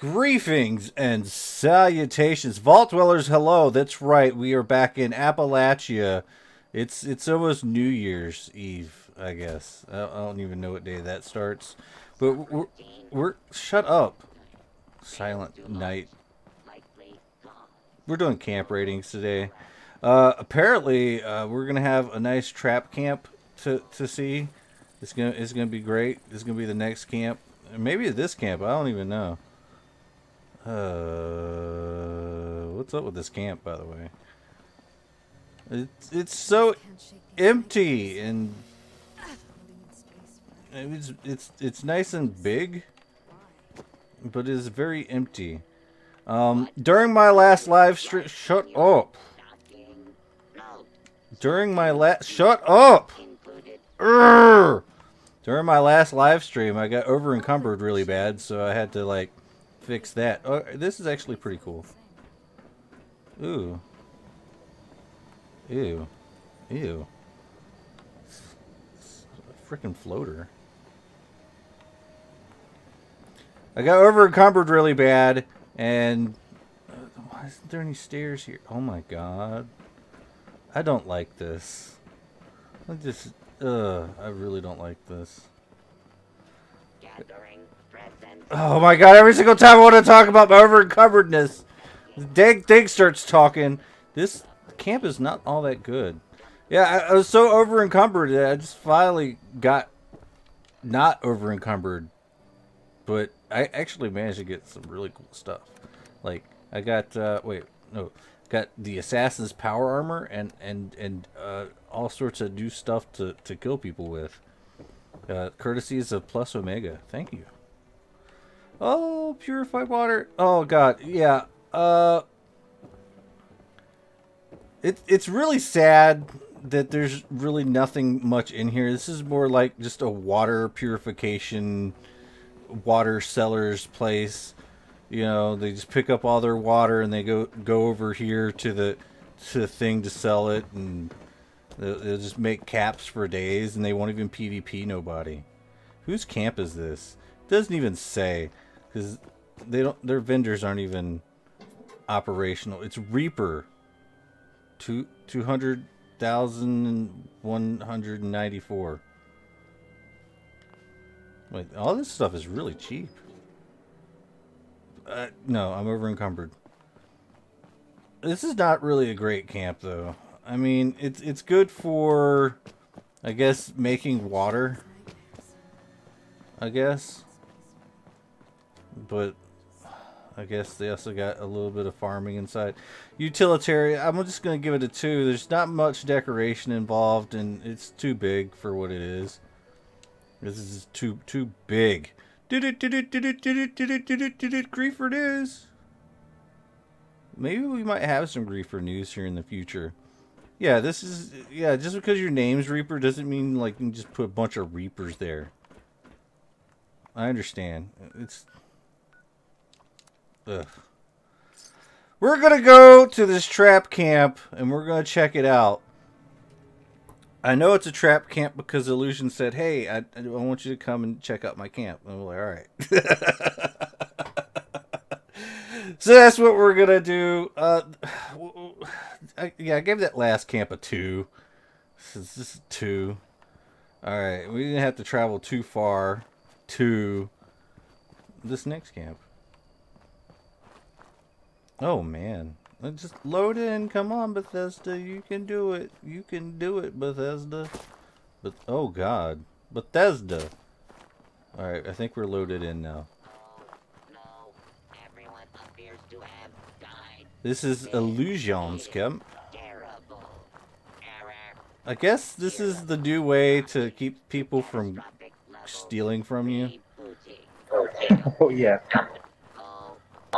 Greetings and salutations, Vault Dwellers, hello. That's right, we are back in Appalachia. It's almost New Year's Eve, I guess. I don't even know what day that starts. But we're shut up. Silent night. We're doing camp ratings today. Apparently, we're going to have a nice trap camp to see. It's going to be great. It's going to be the next camp. Maybe this camp, I don't even know. What's up with this camp, by the way? It's so empty, and it's nice and big, but it's very empty. During my last live stream, shut up. During my last live stream, I got over encumbered really bad, so I had to like fix that. Oh, this is actually pretty cool. Ooh. Ew. Ew. It's a freaking floater. I got over encumbered really bad, and why isn't there any stairs here? Oh my god. I don't like this. I just, I really don't like this. Gathering. Oh my god, every single time I want to talk about my over-encumberedness, the dang thing starts talking. This camp is not all that good. Yeah, I was so over-encumbered that I just finally got not over-encumbered. But I actually managed to get some really cool stuff. Like, I got, got the Assassin's Power Armor and all sorts of new stuff to kill people with. Courtesies of Plus Omega. Thank you. Oh, purified water. Oh god, yeah. It's really sad that there's really nothing much in here. This is more like just a water purification, water seller's place. You know, they just pick up all their water and they go over here to the thing to sell it, and they'll just make caps for days, and they won't even PvP nobody. Whose camp is this? Doesn't even say. Because they don't, their vendors aren't even operational. It's Reaper. 200,194. Wait, all this stuff is really cheap. No, I'm over encumbered. This is not really a great camp, though. I mean, it's good for, I guess, making water. I guess. But I guess they also got a little bit of farming inside. Utilitarian, I'm just going to give it a 2. There's not much decoration involved, and it's too big for what it is. This is too big. Griefer news. Maybe we might have some griefer news here in the future. Yeah, this is, yeah, just because your name's Reaper doesn't mean like you can just put a bunch of Reapers there. I understand. It's, ugh. We're gonna go to this trap camp and we're gonna check it out. I know it's a trap camp because Illusion said, hey, I want you to come and check out my camp. And I'm like, alright. So that's what we're gonna do. I gave that last camp a 2. This is 2. Alright, we didn't have to travel too far to this next camp. Oh man, just load in. Come on, Bethesda, you can do it. You can do it, Bethesda. But oh god, Bethesda. All right, I think we're loaded in now. No, everyone appears to have died. This is Illusion's camp. Terrible. Error. I guess this is the new way to keep people from stealing from you. Oh yeah.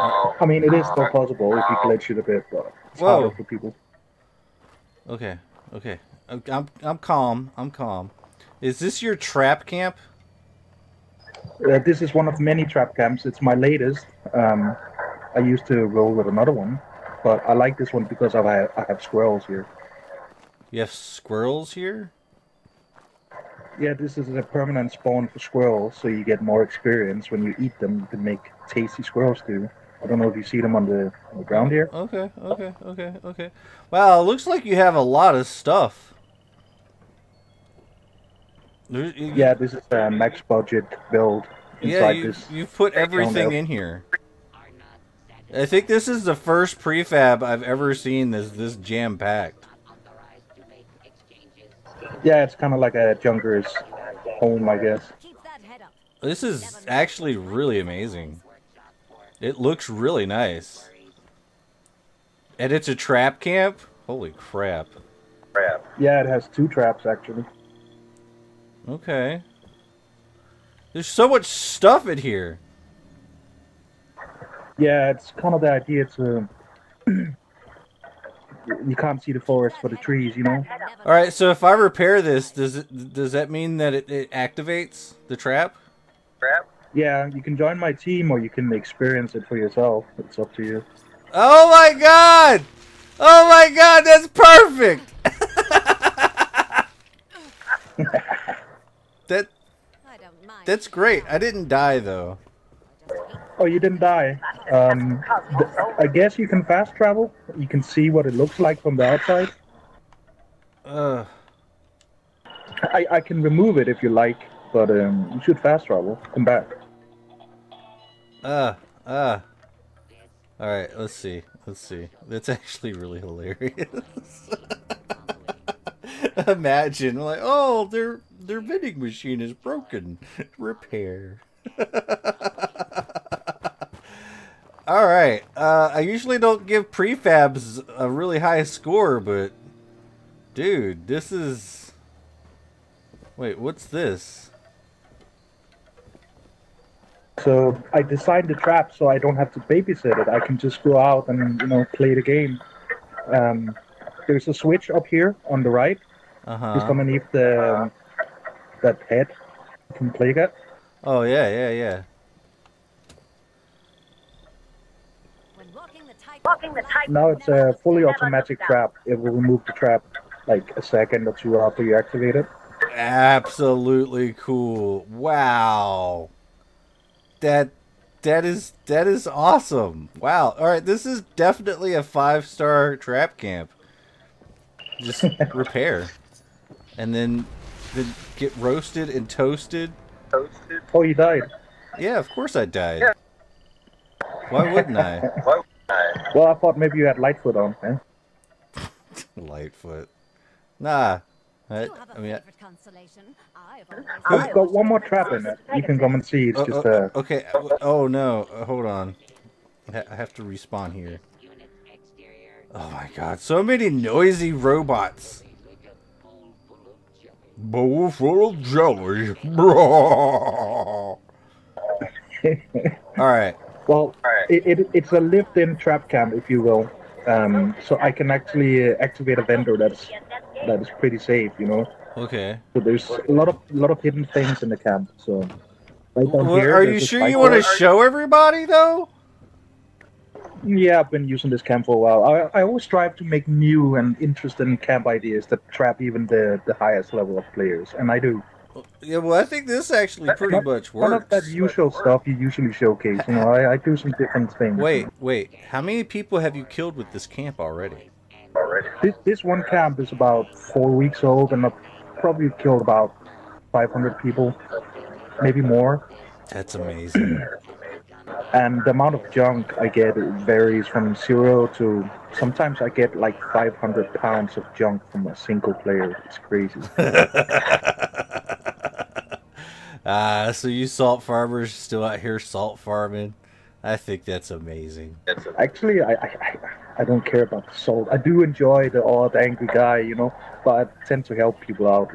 I mean, it is still possible if you glitch it a bit, but it's harder for people. Okay, okay. I'm calm. I'm calm. Is this your trap camp? This is one of many trap camps. It's my latest. I used to roll with another one, but I like this one because I have squirrels here. You have squirrels here? Yeah, this is a permanent spawn for squirrels, so you get more experience when you eat them to make tasty squirrel stew. I don't know if you see them on the ground here. Okay, okay, okay, okay. Wow, it looks like you have a lot of stuff. Yeah, this is a max budget build inside this. Yeah, you put everything in here. I think this is the first prefab I've ever seen this jam-packed. Yeah, it's kind of like a junker's home, I guess. This is actually really amazing. It looks really nice. And it's a trap camp? Holy crap. Yeah, it has 2 traps, actually. Okay. There's so much stuff in here. Yeah, it's kind of the idea to... you can't see the forest for the trees, you know? Alright, so if I repair this, does that mean that it activates the trap? Yeah, you can join my team or you can experience it for yourself. It's up to you. Oh my god! Oh my god, that's perfect! That's great. I didn't die, though. Oh, you didn't die. I guess you can fast travel. You can see what it looks like from the outside. I can remove it if you like, but you should fast travel. Come back. All right, let's see. That's actually really hilarious. Imagine, like, oh, their vending machine is broken. Repair. All right. I usually don't give prefabs a really high score, but dude, this is... Wait, what's this? So I designed the trap so I don't have to babysit it. I can just go out and, you know, play the game. There's a switch up here on the right. Just underneath that head. You can play that. Oh, yeah, yeah, yeah. Now it's a fully automatic trap. It will remove the trap like a second or 2 after you activate it. Absolutely cool. Wow. That is awesome. Wow. All right, this is definitely a 5-star trap camp. Just repair. And then get roasted and toasted. Oh, you died. Yeah, of course I died. Yeah. Why wouldn't I? Well, I thought maybe you had Lightfoot on, man. Lightfoot. Nah. I've got one more trap in it. You can come and see. It's just a... Okay. Oh, no. Hold on. I have to respawn here. Oh, my God. So many noisy robots. Bowl full of jelly. All right. Well, it's a lived-in trap camp, if you will. So I can actually activate a vendor that is pretty safe, you know. Okay. So there's a lot of hidden things in the camp. So right down here, are you sure you want to show everybody though? Yeah, I've been using this camp for a while. I always strive to make new and interesting camp ideas that trap even the highest level of players, and I do. Yeah, well, I think this actually pretty much works. None of that usual stuff you usually showcase, you know, I do some different things. Wait, how many people have you killed with this camp already? This one camp is about 4 weeks old, and I've probably killed about 500 people, maybe more. That's amazing. And the amount of junk I get varies from 0 to... Sometimes I get like 500 pounds of junk from a single player. It's crazy. So you salt farmers still out here salt farming? I think that's amazing. Actually, I don't care about the salt. I do enjoy the odd angry guy, you know, but I tend to help people out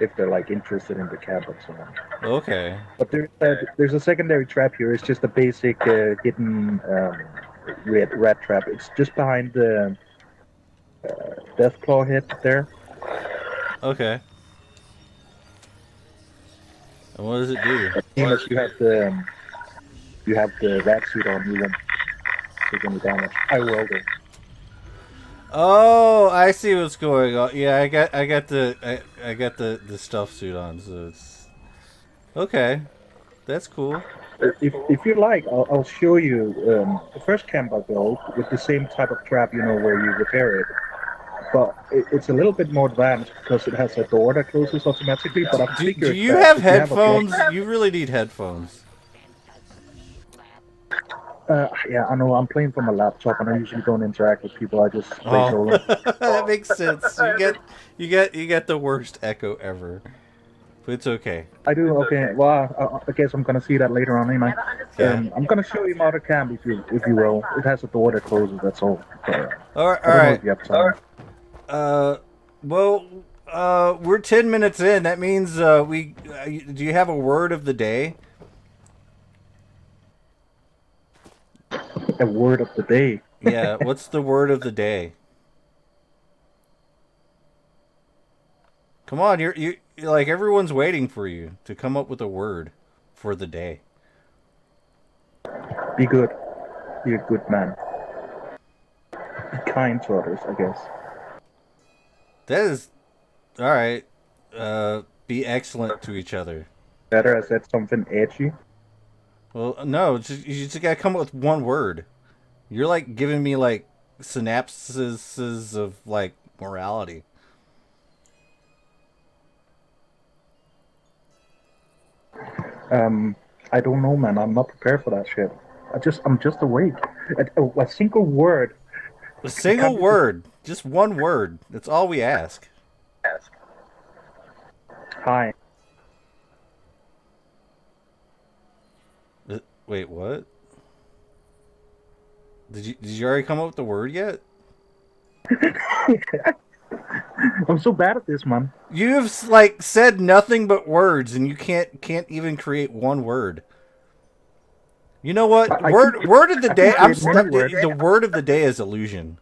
if they're like interested in the camp or something. Okay. But there's a secondary trap here. It's just a basic hidden rat trap. It's just behind the Deathclaw head there. Okay. And what does it do? As soon as you have the rat suit on, you won't take any damage. I will do. Oh, I see what's going on. Yeah, I got the stuff suit on, so it's okay. That's cool. If you like, I'll show you the first camp I built with the same type of trap, you know, where you repair it. But it's a little bit more advanced because it has a door that closes automatically. But I figured do you have headphones? You really need headphones. Yeah, I know. I'm playing from a laptop, and I usually don't interact with people. I just play solo. That makes sense. You get the worst echo ever. But it's okay. I do. Okay. Well, I guess I'm gonna see that later on, ain't I? Yeah. I'm gonna show you my other camp, if you will. It has a door that closes. That's all. All right. All right. All right. Well, we're 10 minutes in. That means do you have a word of the day? A word of the day. Yeah, what's the word of the day? Come on, you're like everyone's waiting for you to come up with a word for the day. Be good. Be a good man. Be kind to others, I guess. That is all right. Be excellent to each other. Better. I said something edgy. Well, no, you just gotta come up with one word. You're like giving me like synapses of like morality. I don't know, man. I'm not prepared for that shit. I'm just awake. A single word. A single word. Just one word. That's all we ask. Hi. Wait, what? Did you already come up with the word yet? I'm so bad at this, man. You've like said nothing but words, and you can't even create one word. You know what? Word of the day. The word of the day is illusion.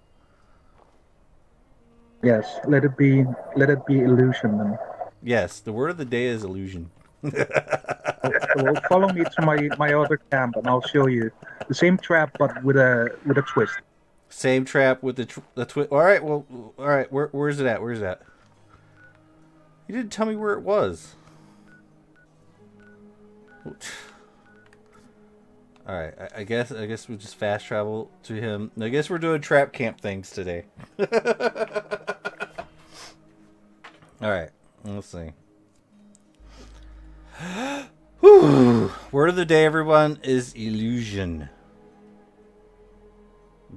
Yes, let it be illusion, then. Yes, the word of the day is illusion. Well, follow me to my other camp, and I'll show you the same trap, but with a twist. Same trap with the twist. All right, well, all right. Where's it at? Where's that? You didn't tell me where it was. All right, I guess we just fast travel to him. I guess we're doing trap camp things today. All right, let's see. Whew. Word of the day, everyone, is illusion.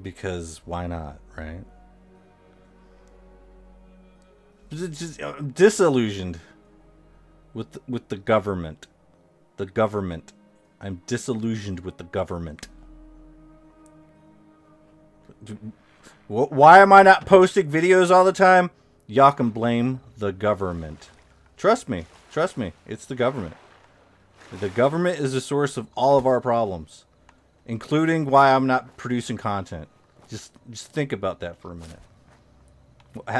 Because why not, right? I'm disillusioned with the government. The government. I'm disillusioned with the government. Why am I not posting videos all the time? Y'all can blame the government. Trust me. Trust me, it's the government. The government is the source of all of our problems, including why I'm not producing content. Just think about that for a minute.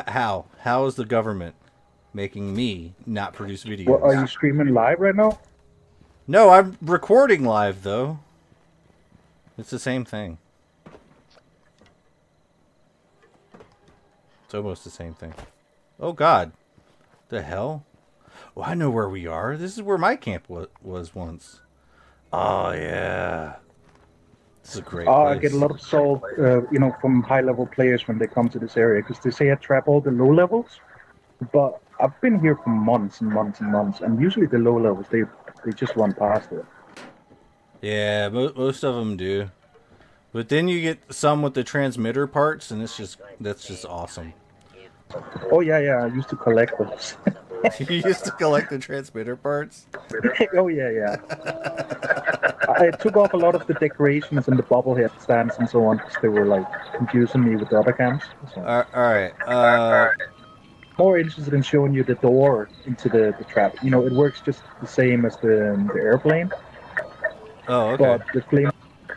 How is the government making me not produce videos? Well, are you streaming live right now? No, I'm recording live though. It's the same thing. It's almost the same thing. Oh God, the hell. Well, I know where we are. This is where my camp was once. Oh, yeah. This is a great place. I get a lot of soul, you know, from high-level players when they come to this area, because they say I trap all the low levels, but I've been here for months and months and months, and usually the low levels, they just run past it. Yeah, most of them do. But then you get some with the transmitter parts, and that's just awesome. Oh, yeah, I used to collect those. You used to collect the transmitter parts? Oh, yeah. I took off a lot of the decorations and the bobblehead stands and so on, because they were, like, confusing me with the other camps. So. Alright. More interested in showing you the door into the trap. You know, it works just the same as the airplane. Oh, okay. But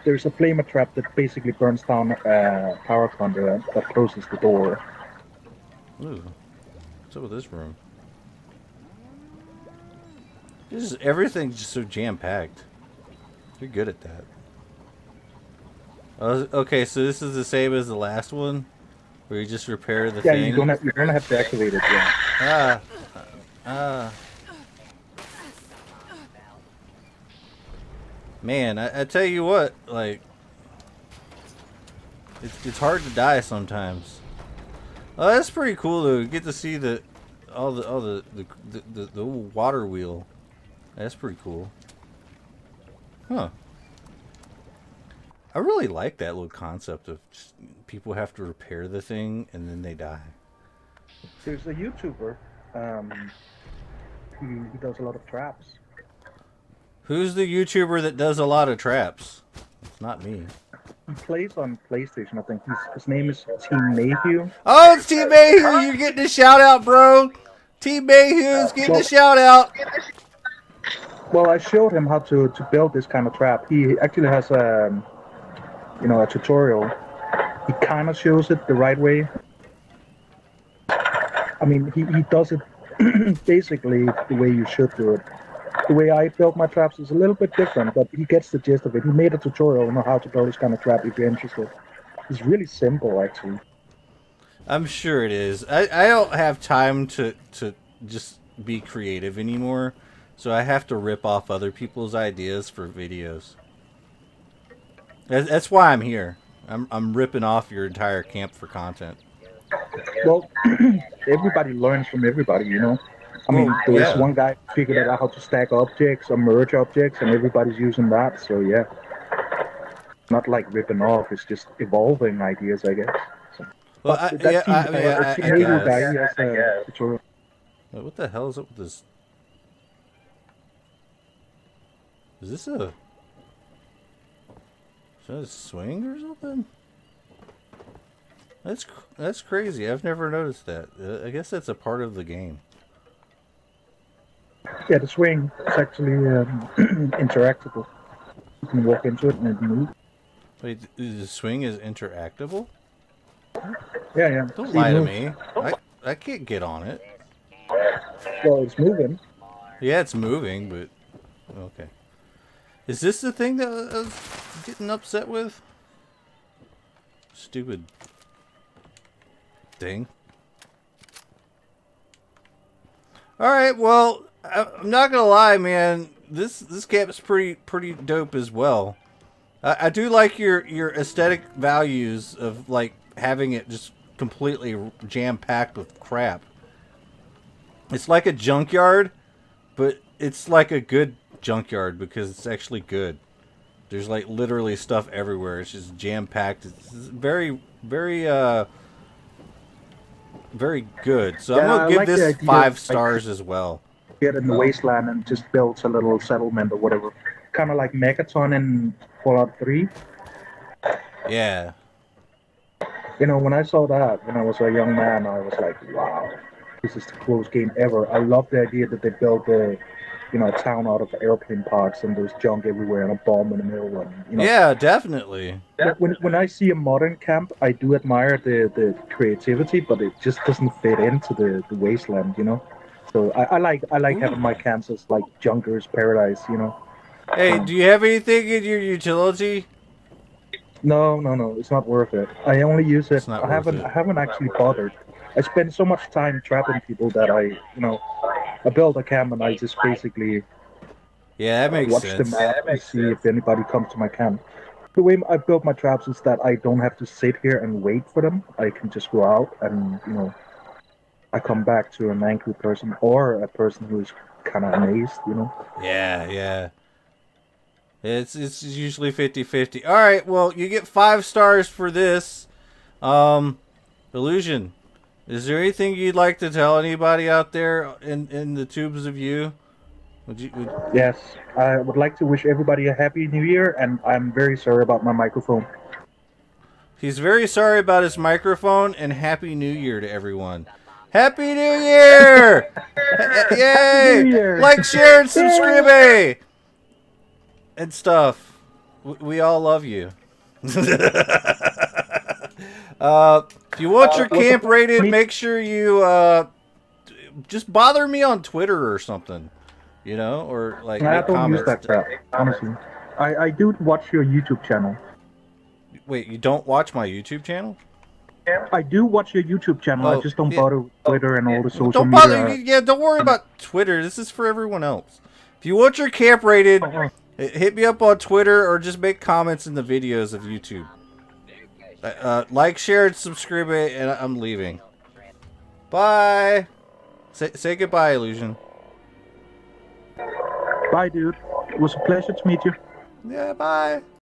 there's a flamer trap that basically burns down a power plant that closes the door. Ooh. What's up with this room? Everything's just so jam-packed. You're good at that. Okay, so this is the same as the last one? Where you just repair the thing? Yeah, you're gonna have to activate it, yeah. Man, I tell you what, like... It's hard to die sometimes. Oh, that's pretty cool though. You get to see the all the water wheel. That's pretty cool. Huh. I really like that little concept of just, people have to repair the thing and then they die. There's a YouTuber who does a lot of traps. Who's the YouTuber that does a lot of traps? It's not me. He plays on PlayStation, I think. His name is Team Mayhew. Oh, it's Team Mayhew! You're getting a shout-out, bro! Team Mayhew's getting a shout-out! Well, I showed him how to build this kind of trap. He actually has a, you know, a tutorial. He kind of shows it the right way. I mean, he does it basically the way you should do it. The way I built my traps is a little bit different, but he gets the gist of it. He made a tutorial on how to build this kind of trap if you're interested. It's really simple, actually. I'm sure it is. I don't have time to just be creative anymore, so I have to rip off other people's ideas for videos. That's why I'm here. I'm ripping off your entire camp for content. Well, everybody learns from everybody, you know? I mean, there's one guy figured out how to stack objects or merge objects, and everybody's using that, so yeah. Not like ripping off, it's just evolving ideas, I guess. So, well, what the hell is up with this? Is this a... Is that a swing or something? That's crazy, I've never noticed that. I guess that's a part of the game. Yeah, the swing is actually interactable. You can walk into it and it moves. Wait, the swing is interactable? Yeah, yeah. Don't lie to me. I can't get on it. Well, it's moving. Yeah, it's moving, but... Okay. Is this the thing that I was getting upset with? Stupid... thing. Alright, well... I'm not gonna lie, man. This camp is pretty dope as well. I do like your aesthetic values of like having it just completely jam packed with crap. It's like a junkyard, but it's like a good junkyard because it's actually good. There's like literally stuff everywhere. It's just jam packed. It's very good. So yeah, I'm gonna give this 5 stars as well. Get in the wasteland and just build a little settlement or whatever. Kind of like Megaton in Fallout 3. Yeah. You know, when I saw that, when I was a young man, I was like, wow, this is the coolest game ever. I love the idea that they built a, you know, a town out of airplane parts and there's junk everywhere and a bomb in the middle. And, you know, yeah, definitely. When I see a modern camp, I do admire the creativity, but it just doesn't fit into the wasteland, you know? So I like having my camps as like Junker's Paradise, you know. Hey, do you have anything in your utility? No, it's not worth it. I only use it. I haven't actually bothered. I spend so much time trapping people that I build a camp and I just basically watch the map and see if anybody comes to my camp. The way I build my traps is that I don't have to sit here and wait for them. I can just go out and I come back to an angry person or a person who's kind of amazed, you know? Yeah. It's usually 50-50. All right, well, you get 5 stars for this. Illusion, is there anything you'd like to tell anybody out there in the tubes of you? Yes, I would like to wish everybody a happy new year, and I'm very sorry about my microphone. He's very sorry about his microphone, and happy new year to everyone. Happy New Year! Yay! New Year. Like, share, and subscribe! And stuff. We all love you. If you want your camp rated, make sure you just bother me on Twitter or something. You know? Or, like, I don't use that crap, honestly. I do watch your YouTube channel. Wait, you don't watch my YouTube channel? I do watch your YouTube channel. Oh, I just don't bother with Twitter and all the social media. Don't bother. Yeah, don't worry about Twitter. This is for everyone else. If you want your camp rated, hit me up on Twitter or just make comments in the videos of YouTube. Like, share, and subscribe, and I'm leaving. Bye. Say goodbye, Illusion. Bye, dude. It was a pleasure to meet you. Yeah, bye.